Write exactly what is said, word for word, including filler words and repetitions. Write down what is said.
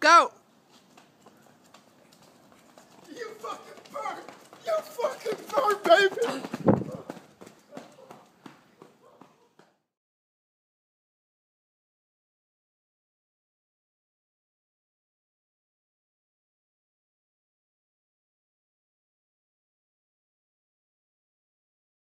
Go! You fucking bird! You fucking bird, baby!